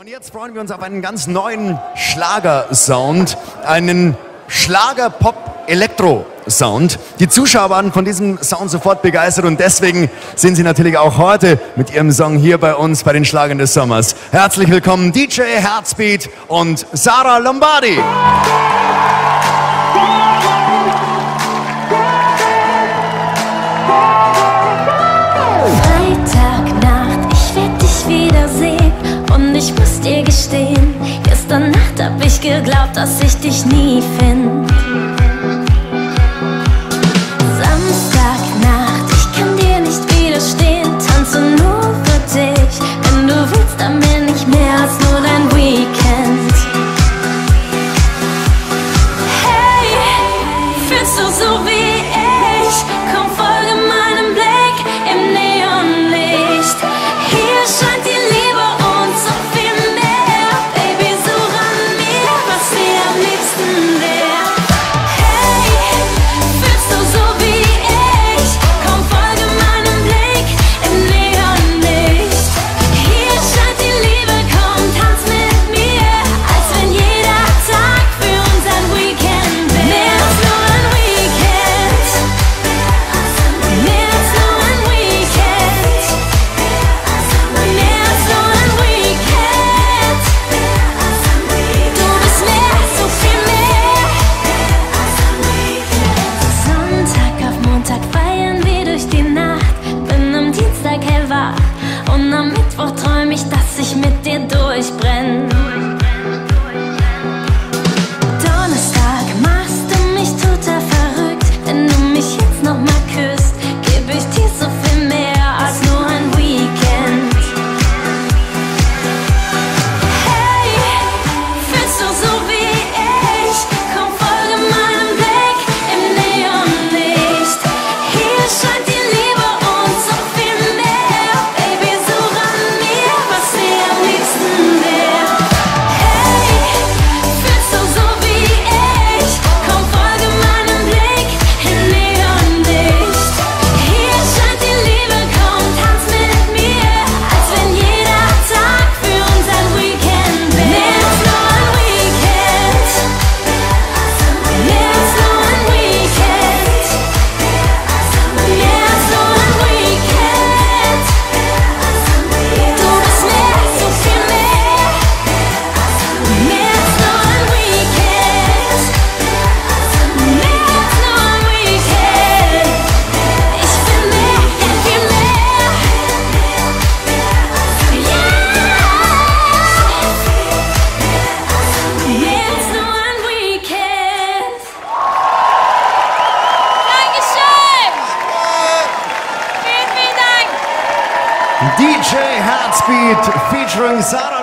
Und jetzt freuen wir uns auf einen ganz neuen Schlager-Sound, einen Schlager-Pop-Elektro-Sound. Die Zuschauer waren von diesem Sound sofort begeistert und deswegen sind sie natürlich auch heute mit ihrem Song hier bei uns bei den Schlagern des Sommers. Herzlich willkommen DJ Herzbeat und Sarah Lombardi. Ich muss dir gestehen, gestern Nacht hab ich geglaubt, dass ich dich nie find. Samstagnacht, ich kann dir nicht widerstehen, tanze nur für dich. Wenn du willst, dann bin ich mehr als nur dein Weekend. Hey, fühlst du so wie ich? Komm, folge meinem Blick im Neonlicht. Hier scheint die Liebe und so viel. DJ Herzbeat featuring Sarah.